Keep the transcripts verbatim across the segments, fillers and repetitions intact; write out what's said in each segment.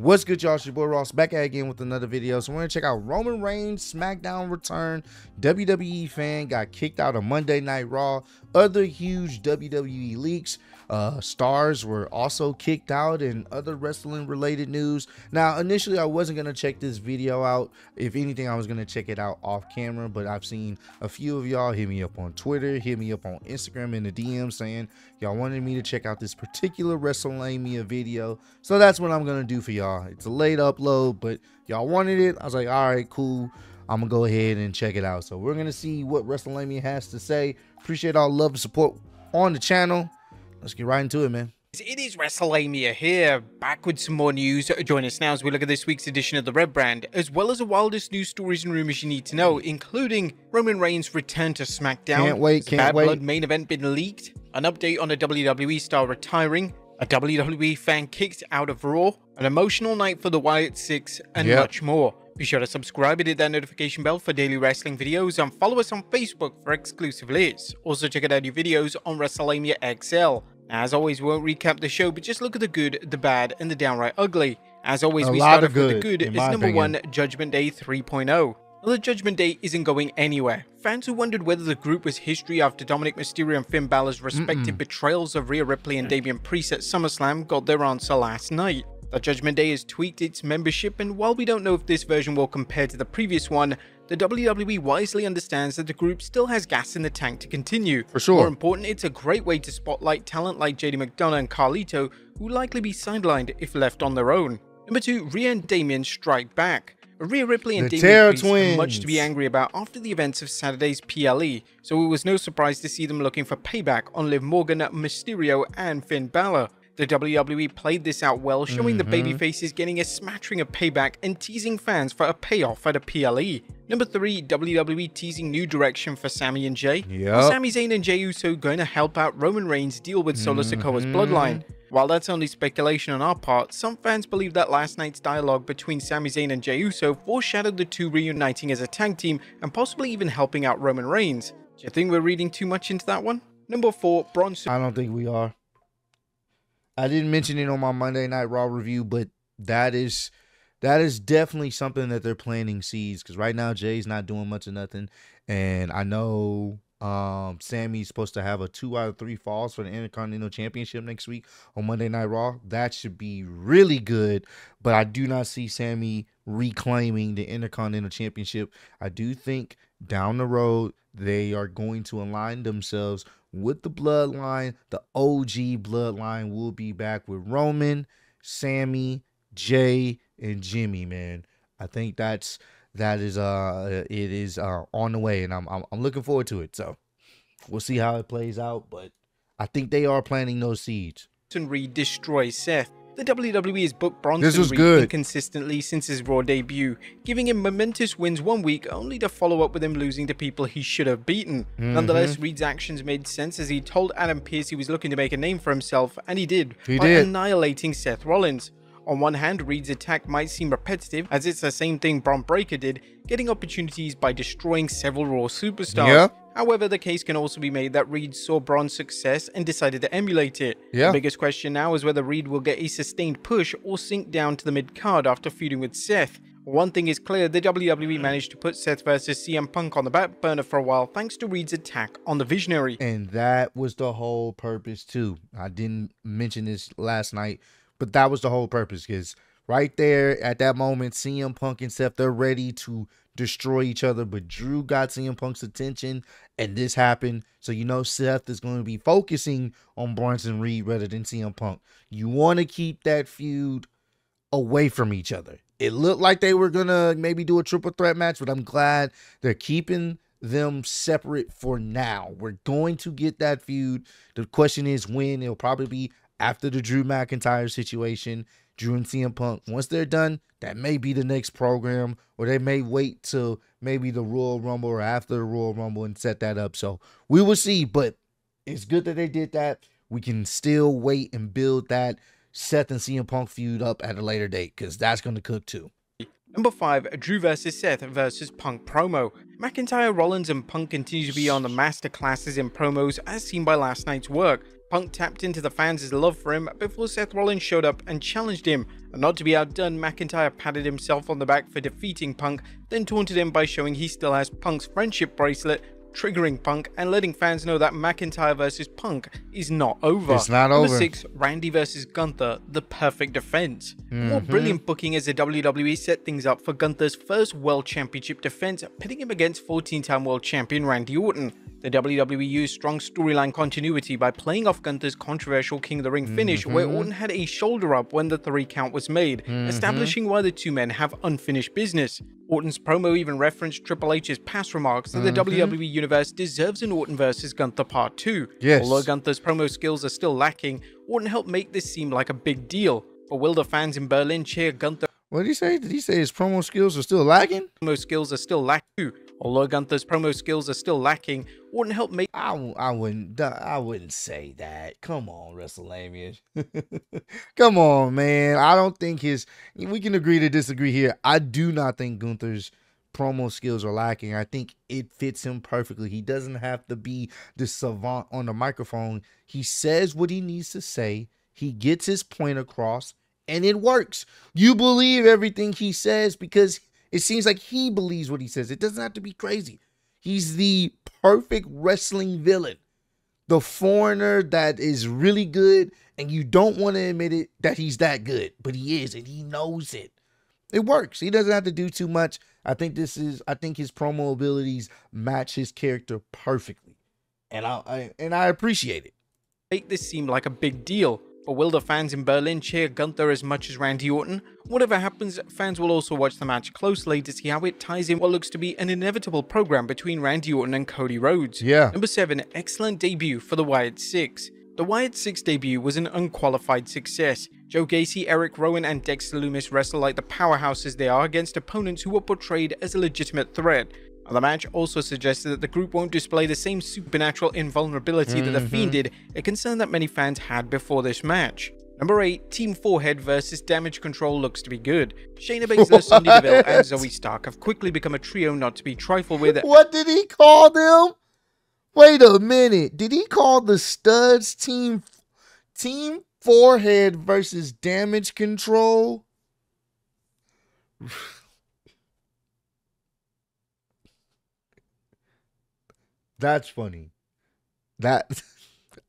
What's good, y'all? It's your boy Ross back at again with another video. So we're gonna check out Roman Reigns SmackDown return. W W E fan got kicked out of Monday Night Raw. Other huge W W E leaks. Uh, stars were also kicked out, and other wrestling related news. Now, initially I wasn't going to check this video out. If anything, I was going to check it out off camera, but I've seen a few of y'all hit me up on Twitter, hit me up on Instagram in the D M saying y'all wanted me to check out this particular WrestleMania video. So that's what I'm going to do for y'all. It's a late upload, but y'all wanted it. I was like, all right, cool. I'm going to go ahead and check it out. So we're going to see what WrestleMania has to say. Appreciate all love and support on the channel. Let's get right into it, man. It is WrestleMania here, back with some more news. Join us now as we look at this week's edition of the Red Brand, as well as the wildest news stories and rumors you need to know, including Roman Reigns' return to SmackDown. Can't wait, can't Bad wait. Bad Blood main event been leaked, an update on a W W E star retiring, a W W E fan kicked out of Raw, an emotional night for the Wyatt Six, and yep. much more. Be sure to subscribe and hit that notification bell for daily wrestling videos, and follow us on Facebook for exclusive lists. Also check out our new videos on WrestleMania X L. Now, as always, we won't recap the show, but just look at the good, the bad, and the downright ugly. As always, a we start off with the good. It's number opinion. one, Judgment Day three point oh. Well, the Judgment Day isn't going anywhere. Fans who wondered whether the group was history after Dominic Mysterio and Finn Balor's respective Mm-mm. betrayals of Rhea Ripley and Damian Priest at SummerSlam got their answer last night. The Judgment Day has tweaked its membership, and while we don't know if this version will compare to the previous one, the W W E wisely understands that the group still has gas in the tank to continue. For sure. More important, it's a great way to spotlight talent like J D McDonough and Carlito, who will likely be sidelined if left on their own. Number two, Rhea and Damian strike back. Rhea Ripley and Damian Priest have much to be angry about after the events of Saturday's P L E, so it was no surprise to see them looking for payback on Liv Morgan, Mysterio, and Finn Balor. The W W E played this out well, showing mm-hmm. the babyfaces getting a smattering of payback and teasing fans for a payoff at a P L E. Number three, W W E teasing new direction for Sami and Jey. Yep. Are Sami Zayn and Jey Uso going to help out Roman Reigns deal with Solo mm-hmm. Sikoa's bloodline? While that's only speculation on our part, some fans believe that last night's dialogue between Sami Zayn and Jey Uso foreshadowed the two reuniting as a tag team and possibly even helping out Roman Reigns. Do you think we're reading too much into that one? Number four, Bronson. I don't think we are. I didn't mention it on my Monday Night Raw review, but that is that is definitely something that they're planting seeds, because right now Jay's not doing much of nothing, and I know um, Sammy's supposed to have a two out of three falls for the Intercontinental Championship next week on Monday Night Raw. That should be really good, but I do not see Sammy reclaiming the Intercontinental Championship. I do think down the road they are going to align themselves with the bloodline. The O G bloodline will be back with Roman, Sammy, Jay, and Jimmy, man. I think that's that is uh it is uh on the way, and I'm I'm, I'm looking forward to it. So we'll see how it plays out, but I think they are planting those seeds. Bronson Reed destroys Seth. The W W E has booked Bronson Reed inconsistently since his Raw debut, giving him momentous wins one week only to follow up with him losing to people he should have beaten. Mm-hmm. Nonetheless, Reed's actions made sense, as he told Adam Pearce he was looking to make a name for himself, and he did, he by did. annihilating Seth Rollins. On one hand, Reed's attack might seem repetitive, as it's the same thing Bron Breakker did, getting opportunities by destroying several Raw superstars. Yeah. However, the case can also be made that Reed saw Braun's success and decided to emulate it. Yeah. The biggest question now is whether Reed will get a sustained push or sink down to the mid-card after feuding with Seth. One thing is clear, the W W E managed to put Seth versus C M Punk on the back burner for a while thanks to Reed's attack on the Visionary. And that was the whole purpose too. I didn't mention this last night, but that was the whole purpose, because right there at that moment, C M Punk and Seth, they're ready to destroy each other, but Drew got C M Punk's attention, and this happened. So you know Seth is going to be focusing on Bronson Reed rather than C M Punk. You want to keep that feud away from each other. It looked like they were going to maybe do a triple threat match, but I'm glad they're keeping them separate for now. We're going to get that feud. The question is when. It'll probably be after the Drew McIntyre situation, Drew and C M Punk. Once they're done, that may be the next program, or they may wait till maybe the Royal Rumble or after the Royal Rumble and set that up. So we will see, but it's good that they did that. We can still wait and build that Seth and C M Punk feud up at a later date, because that's going to cook too. Number five, Drew versus Seth versus Punk promo. McIntyre, Rollins, and Punk continue to be on the master classes in promos, as seen by last night's work. Punk tapped into the fans' love for him before Seth Rollins showed up and challenged him, and not to be outdone, McIntyre patted himself on the back for defeating Punk, then taunted him by showing he still has Punk's friendship bracelet, triggering Punk and letting fans know that McIntyre versus Punk is not over. It's not over. Number six, Randy versus Gunther, the perfect defense. Mm-hmm. More brilliant booking as the W W E set things up for Gunther's first World Championship defense, pitting him against fourteen-time World Champion Randy Orton. The W W E used strong storyline continuity by playing off Gunther's controversial King of the Ring finish, mm-hmm. where Orton had a shoulder up when the three count was made, mm-hmm. establishing why the two men have unfinished business. Orton's promo even referenced Triple H's past remarks that mm-hmm. the W W E Universe deserves an Orton versus Gunther Part two. Yes. Although Gunther's promo skills are still lacking, Orton helped make this seem like a big deal. But will the fans in Berlin cheer Gunther? What did he say? Did he say his promo skills are still lacking? Promo skills are still lacking. Although Gunther's promo skills are still lacking, Orton helped make. I, I wouldn't I wouldn't say that. Come on, WrestleMania. Come on, man. I don't think his. We can agree to disagree here. I do not think Gunther's promo skills are lacking. I think it fits him perfectly. He doesn't have to be the savant on the microphone. He says what he needs to say. He gets his point across, and it works. You believe everything he says because it seems like he believes what he says. It doesn't have to be crazy. He's the perfect wrestling villain. The foreigner that is really good, and you don't want to admit it that he's that good, but he is, and he knows it. It works. He doesn't have to do too much. I think this is, I think his promo abilities match his character perfectly. And I, I and I appreciate it. Make this seem like a big deal. But will the fans in Berlin cheer Gunther as much as Randy Orton? Whatever happens, fans will also watch the match closely to see how it ties in what looks to be an inevitable program between Randy Orton and Cody Rhodes. Yeah. Number seven, excellent debut for the Wyatt Six. The Wyatt Six debut was an unqualified success. Joe Gacy, Eric Rowan, and Dexter Lumis wrestle like the powerhouses they are against opponents who were portrayed as a legitimate threat. The match also suggested that the group won't display the same supernatural invulnerability mm-hmm. that The Fiend did, a concern that many fans had before this match. Number eight, Team Forehead versus Damage Control looks to be good. Shayna Baszler, Sonya Deville, and Zoe Stark have quickly become a trio not to be trifled with. What did he call them? Wait a minute. Did he call the studs Team, team Forehead versus Damage Control? That's funny. That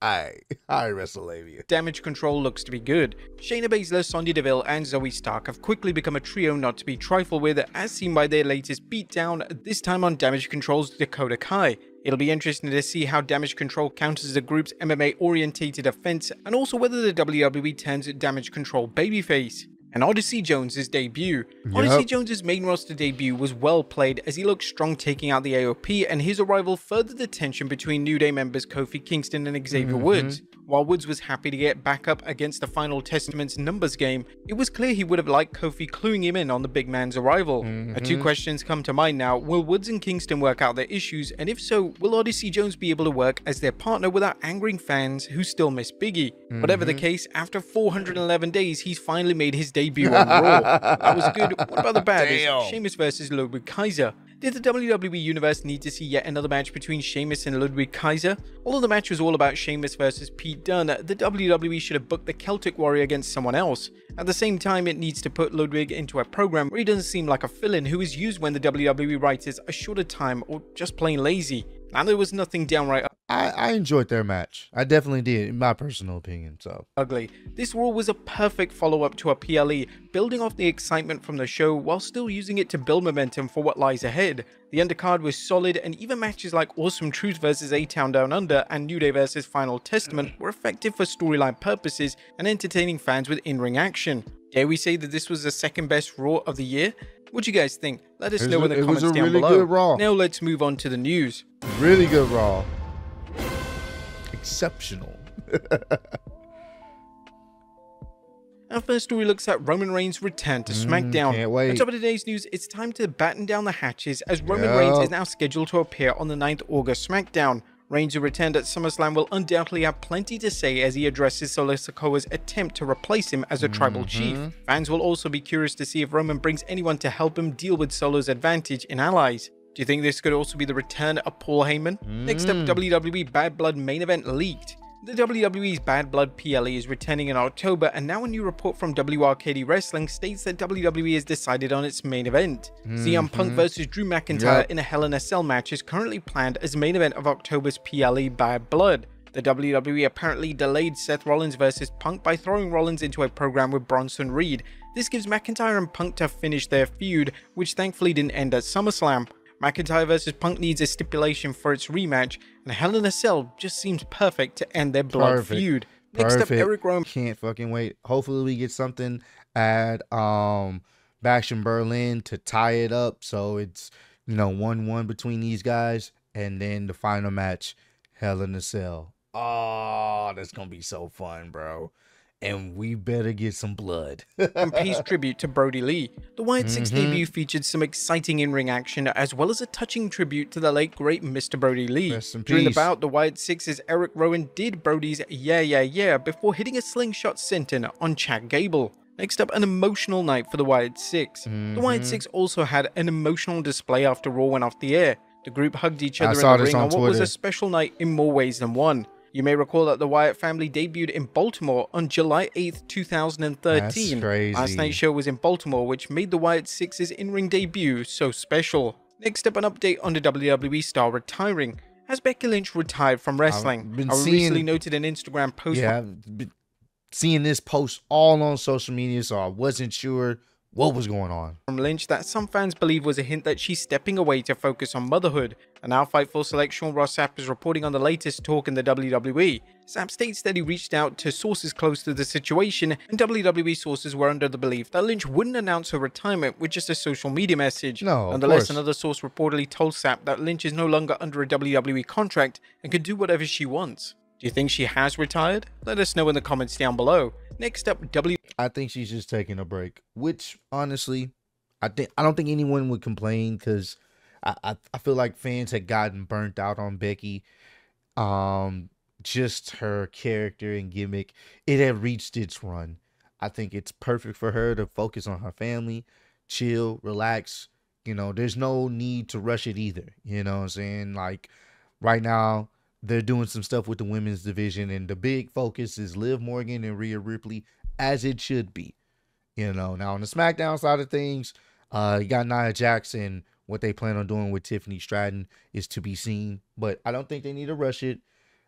I I WrestleMania. Damage Control looks to be good. Shayna Baszler, Sonya Deville, and Zoe Stark have quickly become a trio not to be trifled with, as seen by their latest beatdown, this time on Damage Control's Dakota Kai. It'll be interesting to see how Damage Control counters the group's M M A-orientated offense, and also whether the W W E turns Damage Control babyface. And Odyssey Jones' debut. Yep. Odyssey Jones' main roster debut was well played as he looked strong taking out the A O P, and his arrival furthered the tension between New Day members Kofi Kingston and Xavier mm-hmm. Woods. While Woods was happy to get back up against the Final Testament's numbers game, it was clear he would have liked Kofi cluing him in on the big man's arrival. Mm-hmm. Two questions come to mind now. Will Woods and Kingston work out their issues? And if so, will Odyssey Jones be able to work as their partner without angering fans who still miss Biggie? Mm-hmm. Whatever the case, after four hundred eleven days, he's finally made his debut on Raw. That was good. What about the bad? Sheamus versus Ludwig Kaiser. Did the W W E Universe need to see yet another match between Sheamus and Ludwig Kaiser? Although the match was all about Sheamus versus Pete Dunne, the W W E should have booked the Celtic Warrior against someone else. At the same time, it needs to put Ludwig into a program where he doesn't seem like a fill-in who is used when the W W E writers are short of time or just plain lazy. And there was nothing downright. I, I enjoyed their match. I definitely did, in my personal opinion. So ugly. This Raw was a perfect follow-up to a P L E, building off the excitement from the show while still using it to build momentum for what lies ahead. The undercard was solid, and even matches like Awesome Truth versus A-Town Down Under and New Day versus Final Testament were effective for storyline purposes and entertaining fans with in-ring action. Dare we say that this was the second best Raw of the year? What do you guys think? Let us know in the comments down below. It was a really good Raw. Now let's move on to the news. Really good Raw. Exceptional. Our first story looks at Roman Reigns' return to SmackDown. Mm, can't wait. On top of today's news, it's time to batten down the hatches as Roman yep. Reigns is now scheduled to appear on the ninth of August SmackDown. Reigns, who returned at SummerSlam, will undoubtedly have plenty to say as he addresses Solo Sokoa's attempt to replace him as a mm-hmm. tribal chief. Fans will also be curious to see if Roman brings anyone to help him deal with Solo's advantage in allies. Do you think this could also be the return of Paul Heyman? Mm. Next up, W W E Bad Blood main event leaked. The W W E's Bad Blood P L E is returning in October, and now a new report from W R K D Wrestling states that W W E has decided on its main event. Mm-hmm. C M Punk versus Drew McIntyre yep. in a Hell in a Cell match is currently planned as main event of October's P L E Bad Blood. The W W E apparently delayed Seth Rollins versus Punk by throwing Rollins into a program with Bronson Reed. This gives McIntyre and Punk to finish their feud, which thankfully didn't end at SummerSlam. McIntyre versus Punk needs a stipulation for its rematch, and Hell in a Cell just seems perfect to end their blood perfect. feud. Next perfect. up, Eric Rowan. Can't fucking wait. Hopefully we get something at um, Bash in Berlin to tie it up, so it's, you know, one one between these guys, and then the final match, Hell in a Cell. Oh, that's going to be so fun, bro. And we better get some blood. And pays tribute to Brody Lee. The Wyatt Six mm-hmm. debut featured some exciting in-ring action, as well as a touching tribute to the late great Mister Brody Lee. Rest in peace. During the bout, the Wyatt Six's Eric Rowan did Brody's "Yeah, Yeah, Yeah" before hitting a slingshot senton on Chad Gable. Next up, an emotional night for the Wyatt Six. Mm-hmm. The Wyatt Six also had an emotional display after Raw went off the air. The group hugged each other in the ring on, on what was a special night in more ways than one. You may recall that the Wyatt family debuted in Baltimore on July eighth, two thousand thirteen. That's crazy. Last night's show was in Baltimore, which made the Wyatt Six's in-ring debut so special. Next up, an update on the W W E star retiring. Has Becky Lynch retired from wrestling? I've been I seeing, recently noted an Instagram post. Yeah, I've been seeing this post all on social media, so I wasn't sure what was going on. From Lynch that some fans believe was a hint that she's stepping away to focus on motherhood. And now Fightful Select Sean Ross Sapp is reporting on the latest talk in the W W E. Sapp states that he reached out to sources close to the situation, and W W E sources were under the belief that Lynch wouldn't announce her retirement with just a social media message. No, Nonetheless, of course. Another source reportedly told Sapp that Lynch is no longer under a W W E contract and can do whatever she wants. Do you think she has retired? Let us know in the comments down below. Next up, W. I think she's just taking a break, which honestly, I think I don't think anyone would complain, because I, I I feel like fans had gotten burnt out on Becky, um, just her character and gimmick. It had reached its run. I think it's perfect for her to focus on her family, chill, relax. You know, there's no need to rush it either. You know what I'm saying? Like right now, they're doing some stuff with the women's division, and the big focus is Liv Morgan and Rhea Ripley, as it should be. You know, now on the SmackDown side of things, uh, you got Nia Jackson. What they plan on doing with Tiffany Stratton is to be seen, but I don't think they need to rush it.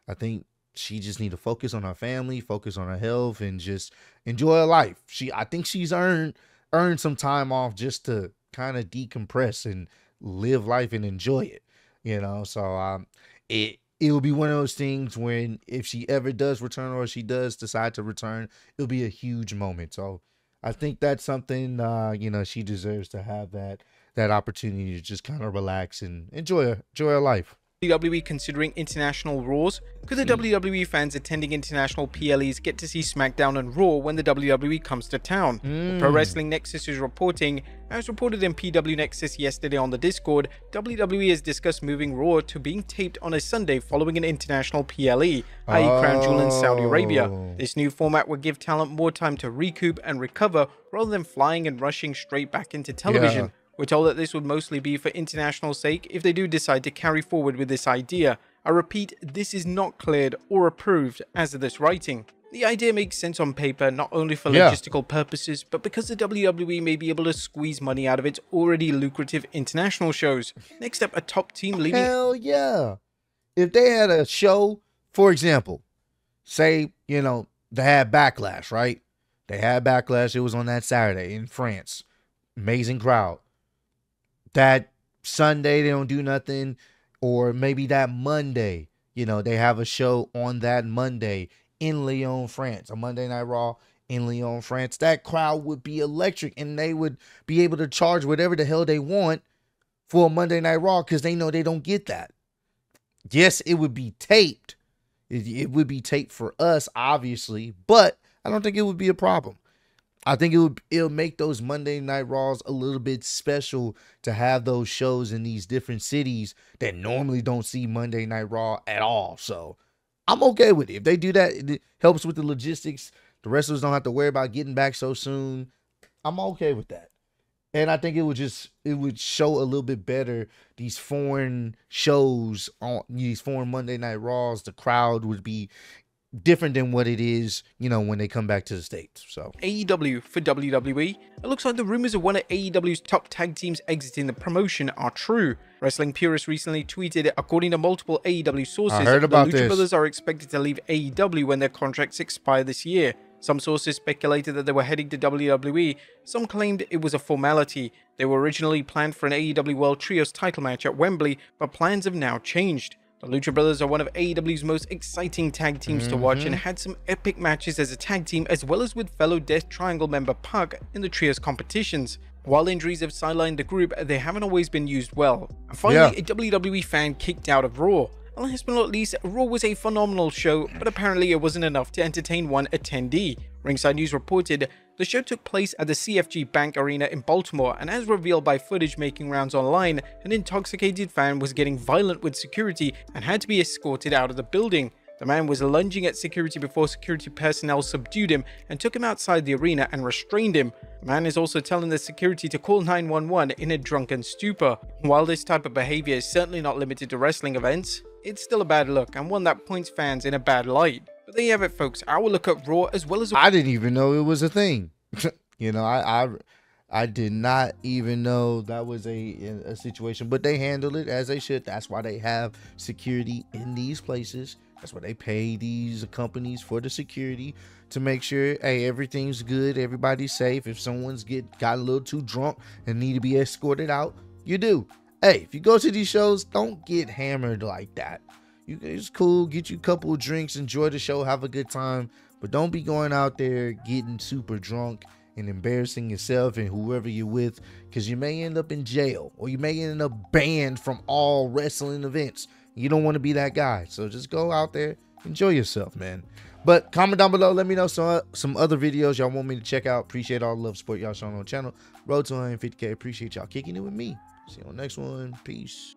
I think she just need to focus on her family, focus on her health, and just enjoy her life. She, I think she's earned earned some time off just to kind of decompress and live life and enjoy it. You know, so um, it. It'll be one of those things when, if she ever does return, or if she does decide to return, it'll be a huge moment. So I think that's something, uh, you know, she deserves to have that that opportunity to just kind of relax and enjoy her, enjoy her life. W W E considering international Raws? Could the mm. W W E fans attending international P L Es get to see SmackDown and Raw when the W W E comes to town? Mm. Pro Wrestling Nexus is reporting, as reported in P W Nexus yesterday on the Discord, W W E has discussed moving Raw to being taped on a Sunday following an international P L E, oh. that is. Crown Jewel in Saudi Arabia. This new format would give talent more time to recoup and recover rather than flying and rushing straight back into television. Yeah. We're told that this would mostly be for international sake if they do decide to carry forward with this idea. I repeat, this is not cleared or approved as of this writing. The idea makes sense on paper, not only for yeah. logistical purposes, but because the W W E may be able to squeeze money out of its already lucrative international shows. Next up, a top team leaving. Hell yeah. If they had a show, for example, say, you know, they had Backlash, right? They had Backlash. It was on that Saturday in France. Amazing crowd. That Sunday, they don't do nothing, or maybe that Monday, you know, they have a show on that Monday in Lyon, France, a Monday Night Raw in Lyon, France. That crowd would be electric, and they would be able to charge whatever the hell they want for a Monday Night Raw, because they know they don't get that. Yes, it would be taped. It, it would be taped for us, obviously, but I don't think it would be a problem. I think it would it'll make those Monday Night Raws a little bit special to have those shows in these different cities that normally don't see Monday Night Raw at all. So I'm okay with it. If they do that, it helps with the logistics. The wrestlers don't have to worry about getting back so soon. I'm okay with that. And I think it would just it would show a little bit better these foreign shows on these foreign Monday Night Raws. The crowd would be different than what it is, you know, when they come back to the States. So A E W for W W E. It looks like the rumors of one of A E W's top tag teams exiting the promotion are true. Wrestling Purist recently tweeted, according to multiple A E W sources, I heard about the Lucha this. Brothers are expected to leave A E W when their contracts expire this year. Some sources speculated that they were heading to W W E. Some claimed it was a formality. They were originally planned for an A E W World Trios title match at Wembley, but plans have now changed. The Lucha Brothers are one of A E W's most exciting tag teams mm-hmm. to watch, and had some epic matches as a tag team as well as with fellow Death Triangle member Pug in the Trios competitions. While injuries have sidelined the group, they haven't always been used well. And finally, yeah. a W W E fan kicked out of Raw. And last but not least, Raw was a phenomenal show, but apparently it wasn't enough to entertain one attendee. Ringside News reported the show took place at the C F G Bank Arena in Baltimore, and as revealed by footage making rounds online, an intoxicated fan was getting violent with security and had to be escorted out of the building. The man was lunging at security before security personnel subdued him and took him outside the arena and restrained him. The man is also telling the security to call nine one one in a drunken stupor. While this type of behavior is certainly not limited to wrestling events, it's still a bad look and one that points fans in a bad light. But there you have it, folks. I will look up Raw as well as... I didn't even know it was a thing. You know, I, I I did not even know that was a, a situation. But they handle it as they should. That's why they have security in these places. That's why they pay these companies for the security, to make sure, hey, everything's good, everybody's safe. If someone's get got a little too drunk and need to be escorted out, you do. Hey, if you go to these shows, don't get hammered like that. You, it's cool. Get you a couple of drinks, enjoy the show, have a good time. But don't be going out there getting super drunk and embarrassing yourself and whoever you're with, because you may end up in jail or you may end up banned from all wrestling events. You don't want to be that guy. So just go out there, enjoy yourself, man. But comment down below. Let me know some, some other videos y'all want me to check out. Appreciate all the love, support y'all showing on the channel. Road to one fifty K. Appreciate y'all kicking it with me. See you on the next one. Peace.